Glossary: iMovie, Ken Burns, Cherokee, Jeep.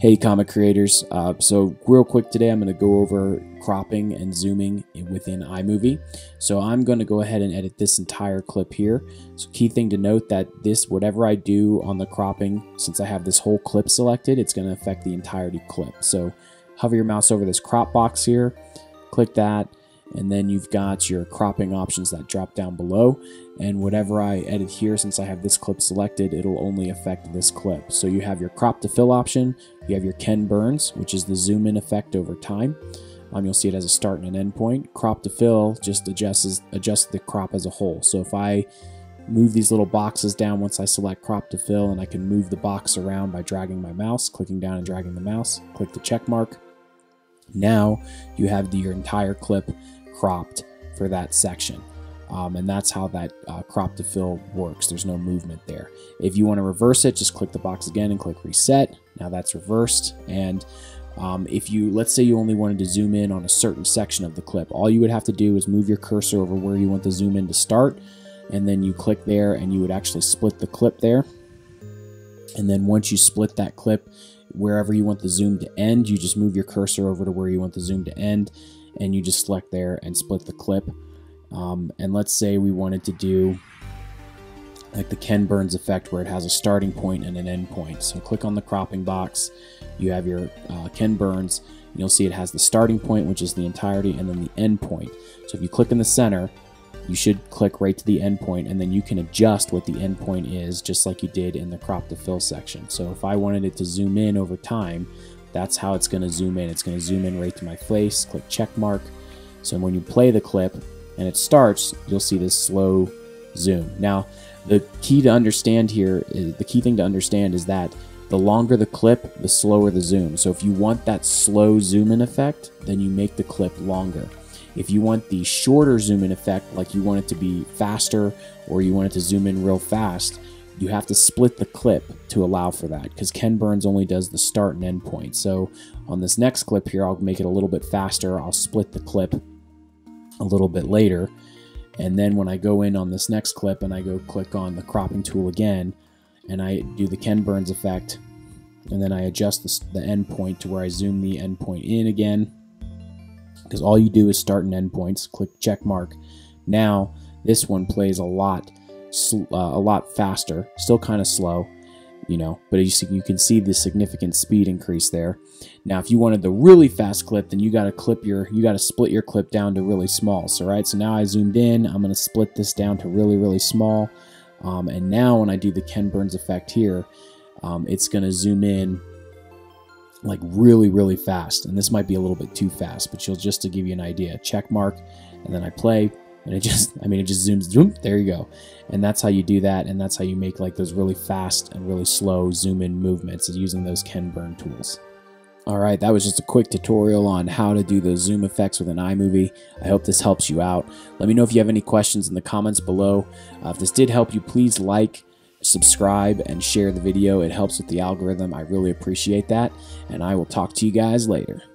Hey comic creators, so real quick today I'm going to go over cropping and zooming within iMovie. So I'm going to go ahead and edit this entire clip here. So key thing to note that this, whatever I do on the cropping, since I have this whole clip selected, it's going to affect the entirety clip. So hover your mouse over this crop box here, click that, and then you've got your cropping options that drop down below. And whatever I edit here, since I have this clip selected, it'll only affect this clip. So you have your crop to fill option, you have your Ken Burns, which is the zoom in effect over time. You'll see it as a start and an end point. Crop to fill just adjusts the crop as a whole. So if I move these little boxes down, once I select crop to fill, and I can move the box around by dragging my mouse, clicking down and dragging the mouse, click the check mark. Now you have your entire clip cropped for that section. And that's how that crop to fill works. There's no movement there. If you want to reverse it, just click the box again and click reset. Now that's reversed. And if you, let's say you only wanted to zoom in on a certain section of the clip, all you would have to do is move your cursor over where you want the zoom in to start, and then you click there and you would actually split the clip there. And then once you split that clip, wherever you want the zoom to end, you just move your cursor over to where you want the zoom to end, and you just select there and split the clip. And let's say we wanted to do like the Ken Burns effect, where it has a starting point and an end point. So click on the cropping box, you have your Ken Burns, and you'll see it has the starting point, which is the entirety, and then the end point. So if you click in the center, you should click right to the end point, and then you can adjust what the end point is, just like you did in the crop to fill section. So if I wanted it to zoom in over time, that's how it's going to zoom in. It's going to zoom in right to my face, click check mark. So when you play the clip, and it starts, you'll see this slow zoom. Now, the key thing to understand is that the longer the clip, the slower the zoom. So if you want that slow zoom in effect, then you make the clip longer. If you want the shorter zoom in effect, like you want it to be faster or you want it to zoom in real fast, you have to split the clip to allow for that, because Ken Burns only does the start and end point. So on this next clip here, I'll make it a little bit faster. I'll split the clip a little bit later, and then when I go in on this next clip and I go click on the cropping tool again and I do the Ken Burns effect, and then I adjust the end point to where I zoom the end point in again, because all you do is start and end points, click check mark. Now this one plays a lot faster, still kind of slow, you know, but you can see the significant speed increase there. Now, if you wanted the really fast clip, then you got to split your clip down to really small. So, right, so now I zoomed in, I'm going to split this down to really, really small. And now when I do the Ken Burns effect here, it's going to zoom in like really, really fast. And this might be a little bit too fast, but just to give you an idea, check mark, and then I play. And it just zooms, zoom, there you go. And that's how you do that, and that's how you make like those really fast and really slow zoom in movements, is using those Ken Burn tools. All right, that was just a quick tutorial on how to do those zoom effects within iMovie. I hope this helps you out. Let me know if you have any questions in the comments below. If this did help you, please like, subscribe, and share the video. It helps with the algorithm. I really appreciate that, and I will talk to you guys later.